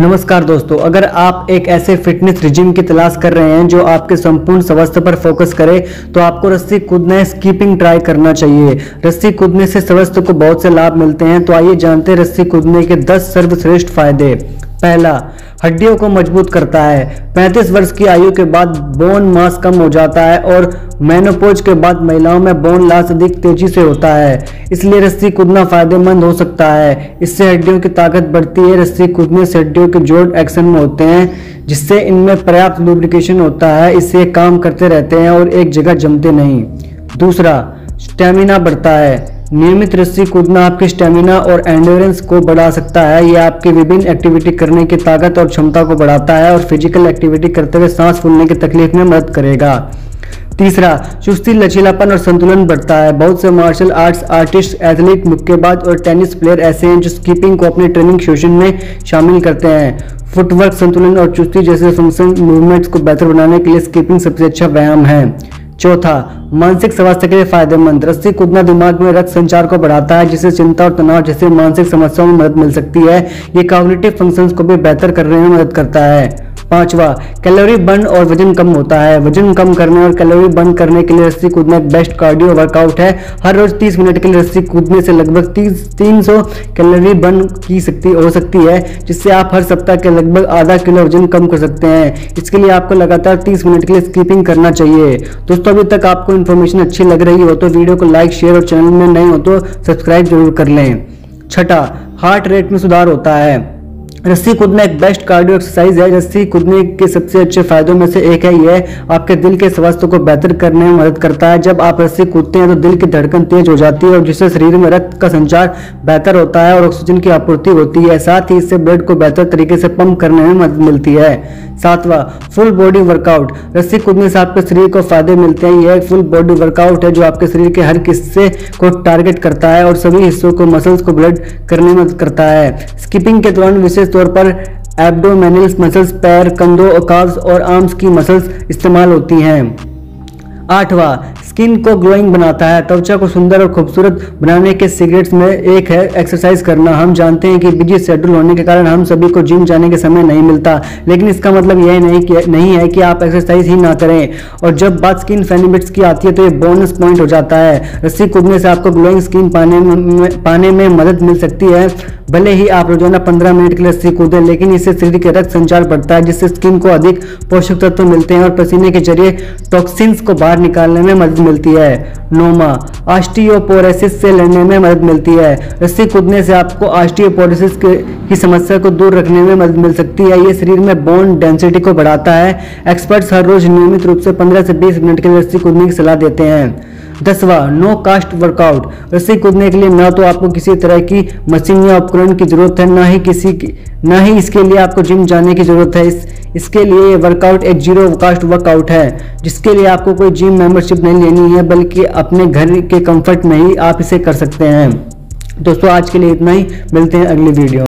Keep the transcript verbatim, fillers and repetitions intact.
नमस्कार दोस्तों, अगर आप एक ऐसे फिटनेस रिजिम की तलाश कर रहे हैं जो आपके संपूर्ण स्वास्थ्य पर फोकस करे तो आपको रस्सी कूदना या स्कीपिंग ट्राई करना चाहिए। रस्सी कूदने से स्वास्थ्य को बहुत से लाभ मिलते हैं, तो आइए जानते हैं रस्सी कूदने के दस सर्वश्रेष्ठ फायदे। पहला, हड्डियों को मजबूत करता है। पैंतीस वर्ष की आयु के बाद बोन मास कम हो जाता है और मेनोपॉज के बाद महिलाओं में बोन लॉस अधिक तेजी से होता है, इसलिए रस्सी कूदना फायदेमंद हो सकता है। इससे हड्डियों की ताकत बढ़ती है। रस्सी कूदने से हड्डियों के जोड़ एक्शन में होते हैं, जिससे इनमें पर्याप्त लुब्रिकेशन होता है। इससे काम करते रहते हैं और एक जगह जमते नहीं। दूसरा, स्टेमिना बढ़ता है। नियमित रस्सी कूदना आपके स्टेमिना और एंड्योरेंस को बढ़ा सकता है। यह आपकी विभिन्न एक्टिविटी करने की ताकत और क्षमता को बढ़ाता है और फिजिकल एक्टिविटी करते हुए सांस फूलने की तकलीफ में मदद करेगा। तीसरा, चुस्ती, लचीलापन और संतुलन बढ़ता है। बहुत से मार्शल आर्ट्स आर्टिस्ट, एथलीट, मुक्केबाज और टेनिस प्लेयर ऐसे हैं जो स्कीपिंग को अपने ट्रेनिंग सेशन में शामिल करते हैं। फुटवर्क, संतुलन और चुस्ती जैसे फंक्शन मूवमेंट्स को बेहतर बनाने के लिए स्कीपिंग सबसे अच्छा व्यायाम है। चौथा, मानसिक स्वास्थ्य के लिए फायदेमंद। रस्सी कूदना दिमाग में रक्त संचार को बढ़ाता है, जिससे चिंता और तनाव जैसे मानसिक समस्याओं में मदद मिल सकती है। ये कॉग्निटिव फंक्शंस को भी बेहतर करने में मदद करता है। पांचवा, कैलोरी बर्न और वजन कम होता है। वजन कम करने और कैलोरी बर्न करने के लिए रस्सी कूदना एक बेस्ट कार्डियो वर्कआउट है। हर रोज तीस मिनट के लिए रस्सी कूदने से लगभग तीन सौ कैलोरी बर्न की सकती हो सकती है, जिससे आप हर सप्ताह के लगभग आधा किलो वजन कम कर सकते हैं। इसके लिए आपको लगातार तीस मिनट के लिए स्कीपिंग करना चाहिए। दोस्तों, अभी तक आपको इन्फॉर्मेशन अच्छी लग रही हो तो वीडियो को लाइक, शेयर और चैनल में नए हो तो सब्सक्राइब जरूर कर लें। छठा, हार्ट रेट में सुधार होता है। रस्सी कूदना एक बेस्ट कार्डियो एक्सरसाइज है। रस्सी कूदने के सबसे अच्छे फायदों में से एक है यह आपके दिल के स्वास्थ्य को बेहतर करने में मदद करता है। जब आप रस्सी कूदते हैं तो दिल की धड़कन तेज हो जाती है और जिससे शरीर में रक्त का संचार बेहतर होता है और ऑक्सीजन की आपूर्ति होती है। साथ ही इससे ब्लड को बेहतर तरीके से पंप करने में मदद मिलती है। सातवां, फुल बॉडी वर्कआउट। रस्सी कूदने से आपके शरीर को फायदे मिलते हैं। यह एक फुल बॉडी वर्कआउट है जो आपके शरीर के हर हिस्से को टारगेट करता है और सभी हिस्सों को, मसल्स को ब्लड करने में मदद करता है। स्कीपिंग के दौरान विशेष तौर पर एब्डोमेनल मसल्स, पैर, कंधों, काफ्स और आर्म्स की मसल्स इस्तेमाल होती हैं। आठवां, स्किन को ग्लोइंग बनाता है। त्वचा को सुंदर और खूबसूरत बनाने के सीक्रेट्स में एक है एक्सरसाइज करना। हम जानते हैं कि बिजी शेड्यूल होने के कारण हम सभी को जिम जाने के समय नहीं मिलता, लेकिन इसका मतलब यह नहीं कि नहीं है कि आप एक्सरसाइज ही ना करें। और जब बात स्किन बेनिफिट्स की आती है तो ये बोनस पॉइंट हो जाता है। रस्सी कूदने से आपको ग्लोइंग स्किन पाने में पाने में मदद मिल सकती है। भले ही आप रोजाना पंद्रह मिनट के लिए रस्सी कूदें, लेकिन इससे शरीर के रक्त संचार बढ़ता है, जिससे स्किन को अधिक पोषक तत्व मिलते हैं और पसीने के जरिए टॉक्सिन्स को बाहर निकालने में मदद मिलती है। नौमा, ऑस्टियोपोरोसिस से लड़ने में मदद मिलती है। रस्सी कूदने से आपको ऑस्टियोपोरोसिस की समस्या को दूर रखने में मदद मिल सकती है। ये शरीर में बोन डेंसिटी को बढ़ाता है। एक्सपर्ट्स हर रोज नियमित रूप से पंद्रह से बीस मिनट के लिए रस्सी कूदने की सलाह देते हैं। दसवा, नो कास्ट वर्कआउट। रस्सी कूदने के लिए ना तो आपको किसी तरह की मशीन या उपकरण की जरूरत है, ना ही किसी ना ही इसके लिए आपको जिम जाने की जरूरत है। इस इसके लिए वर्कआउट एक जीरो कास्ट वर्कआउट है, जिसके लिए आपको कोई जिम मेंबरशिप नहीं लेनी है, बल्कि अपने घर के कंफर्ट में ही आप इसे कर सकते हैं। दोस्तों, आज के लिए इतना ही, मिलते हैं अगली वीडियो।